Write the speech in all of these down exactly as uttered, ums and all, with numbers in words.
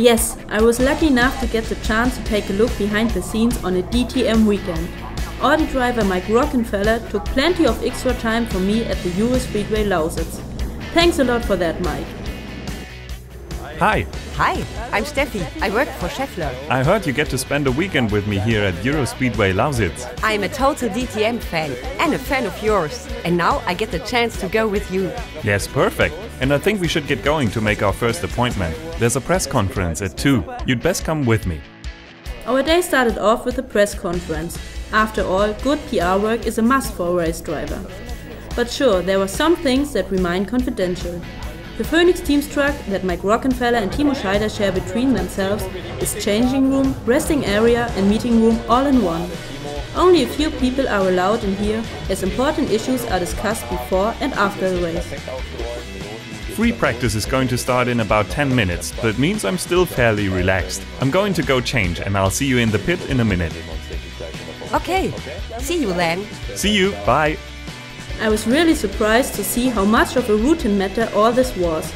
Yes, I was lucky enough to get the chance to take a look behind the scenes on a D T M weekend. Audi driver Mike Rockenfeller took plenty of extra time for me at the Euro Speedway Lausitz. Thanks a lot for that, Mike. Hi. Hi, I'm Steffi. I work for Schaeffler. I heard you get to spend a weekend with me here at Euro Speedway Lausitz. I'm a total D T M fan and a fan of yours. And now I get the chance to go with you. Yes, perfect. And I think we should get going to make our first appointment. There's a press conference at two. You'd best come with me. Our day started off with a press conference. After all, good P R work is a must for a race driver. But sure, there were some things that remain confidential. The Phoenix Team's truck that Mike Rockenfeller and Timo Scheider share between themselves is changing room, resting area and meeting room all in one. Only a few people are allowed in here, as important issues are discussed before and after the race. Free practice is going to start in about ten minutes. That means I'm still fairly relaxed. I'm going to go change and I'll see you in the pit in a minute. Okay, see you then. See you, bye. I was really surprised to see how much of a routine matter all this was.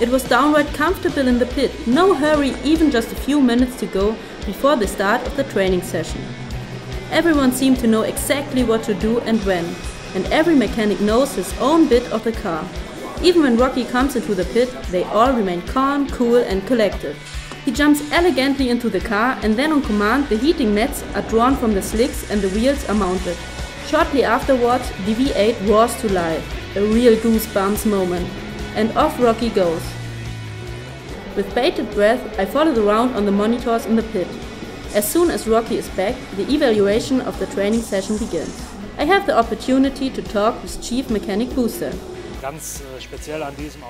It was downright comfortable in the pit, no hurry, even just a few minutes to go before the start of the training session. Everyone seemed to know exactly what to do and when, and every mechanic knows his own bit of the car. Even when Rocky comes into the pit, they all remain calm, cool and collected. He jumps elegantly into the car and then on command the heating nets are drawn from the slicks and the wheels are mounted. Shortly afterwards, the V eight roars to life, a real goosebumps moment, and off Rocky goes. With bated breath, I follow the round on the monitors in the pit. As soon as Rocky is back, the evaluation of the training session begins. I have the opportunity to talk with Chief Mechanic Booster.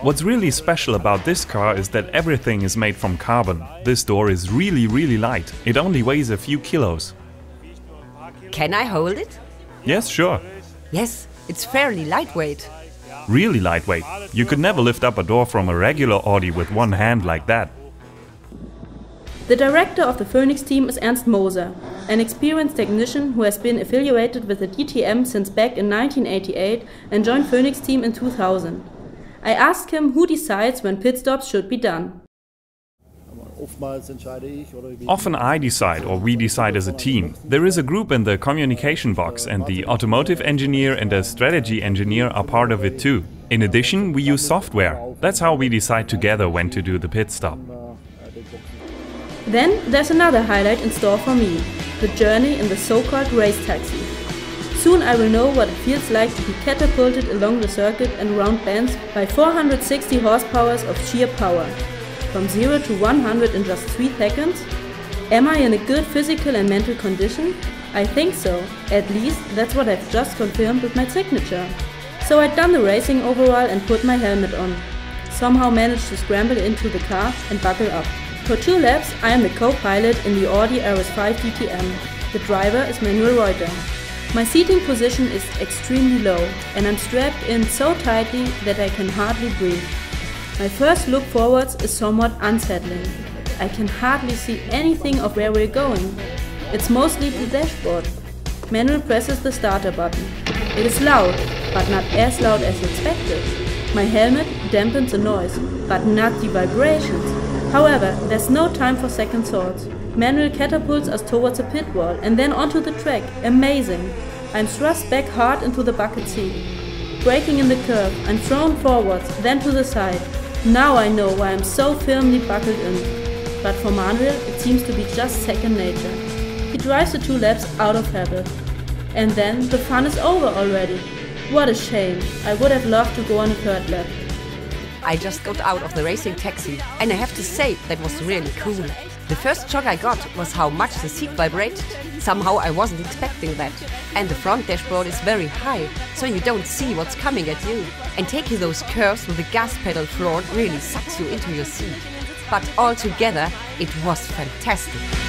What's really special about this car is that everything is made from carbon. This door is really, really light. It only weighs a few kilos. Can I hold it? Yes, sure. Yes, it's fairly lightweight. Really lightweight. You could never lift up a door from a regular Audi with one hand like that. The director of the Phoenix Team is Ernst Moser, an experienced technician who has been affiliated with the D T M since back in nineteen eighty-eight and joined Phoenix Team in two thousand. I asked him who decides when pit stops should be done. Often I decide or we decide as a team. There is a group in the communication box and the automotive engineer and the strategy engineer are part of it too. In addition, we use software. That's how we decide together when to do the pit stop. Then there's another highlight in store for me, the journey in the so-called race taxi. Soon I will know what it feels like to be catapulted along the circuit and around bends by four hundred sixty horsepowers of sheer power. From zero to one hundred in just three seconds? Am I in a good physical and mental condition? I think so. At least that's what I've just confirmed with my signature. So I'd done the racing overall and put my helmet on. Somehow managed to scramble into the car and buckle up. For two laps I am the co-pilot in the Audi R S five D T M. The driver is Manuel Reuter. My seating position is extremely low and I'm strapped in so tightly that I can hardly breathe. My first look forwards is somewhat unsettling. I can hardly see anything of where we're going. It's mostly the dashboard. Manuel presses the starter button. It is loud, but not as loud as expected. My helmet dampens the noise, but not the vibrations. However, there's no time for second thoughts. Manuel catapults us towards a pit wall and then onto the track. Amazing! I'm thrust back hard into the bucket seat. Braking in the curve, I'm thrown forwards, then to the side. Now I know why I'm so firmly buckled in. But for Manuel, it seems to be just second nature. He drives the two laps out of habit. And then the fun is over already. What a shame. I would have loved to go on a third lap. I just got out of the racing taxi and I have to say that was really cool. The first shock I got was how much the seat vibrated. Somehow I wasn't expecting that. And the front dashboard is very high, so you don't see what's coming at you. And taking those curves with the gas pedal floored really sucks you into your seat. But altogether, it was fantastic.